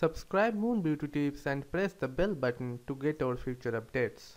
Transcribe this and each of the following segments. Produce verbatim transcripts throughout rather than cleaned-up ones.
Subscribe Moon Beauty Tips and press the bell button to get our future updates.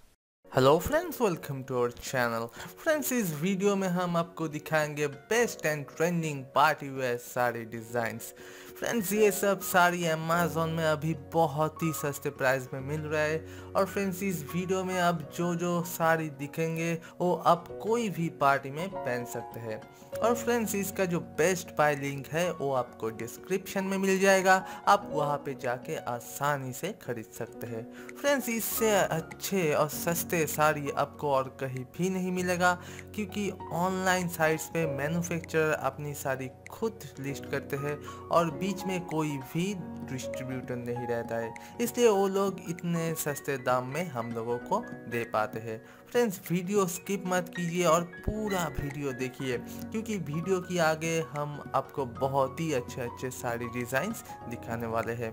Hello friends, welcome to our channel. Friends, इस video में हम आपको दिखाएंगे best and trending party wear sari designs. Friends, ये सब sari Amazon में अभी बहुत ही सस्ते प्राइस में मिल रहा है। और फ्रेंड्स, इस वीडियो में आप जो जो साड़ी दिखेंगे वो आप कोई भी पार्टी में पहन सकते हैं। और फ्रेंड्स, इसका जो बेस्ट बाय लिंक है वो आपको डिस्क्रिप्शन में मिल जाएगा, आप वहाँ पर जाके आसानी से खरीद सकते हैं। फ्रेंड्स, इससे अच्छे और सस्ते साड़ी आपको और कहीं भी नहीं मिलेगा, क्योंकि ऑनलाइन साइट्स पे मैन्युफैक्चरर अपनी साड़ी खुद लिस्ट करते हैं और बीच में कोई भी डिस्ट्रीब्यूटर नहीं रहता है, इसलिए वो लोग इतने सस्ते दाम में हम लोगों को दे पाते हैं। फ्रेंड्स, वीडियो स्किप मत कीजिए और पूरा वीडियो देखिए, क्योंकि वीडियो के आगे हम आपको बहुत ही अच्छे अच्छे साड़ी डिज़ाइंस दिखाने वाले हैं।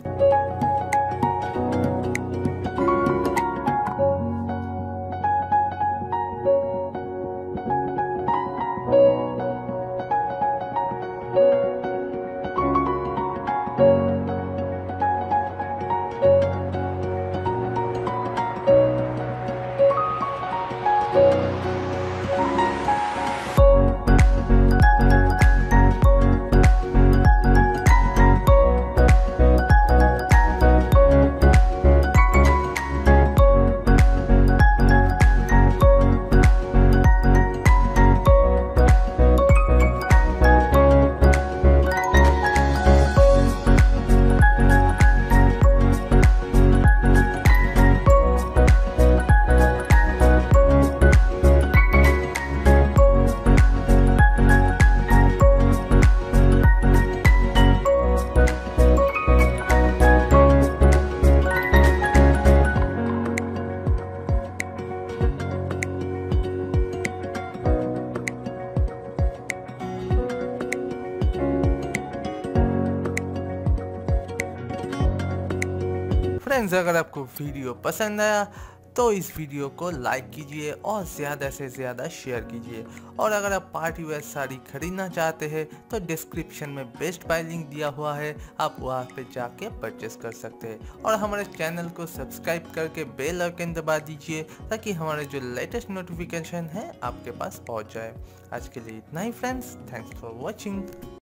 फ्रेंड्स, अगर आपको वीडियो पसंद आया तो इस वीडियो को लाइक कीजिए और ज़्यादा से ज़्यादा शेयर कीजिए। और अगर आप पार्टी वेयर साड़ी खरीदना चाहते हैं तो डिस्क्रिप्शन में बेस्ट बाय लिंक दिया हुआ है, आप वहाँ पे जाके परचेस कर सकते हैं। और हमारे चैनल को सब्सक्राइब करके बेल आइकन दबा दीजिए, ताकि हमारे जो लेटेस्ट नोटिफिकेशन है आपके पास पहुँच जाए। आज के लिए इतना ही फ्रेंड्स, थैंक्स फॉर वॉचिंग।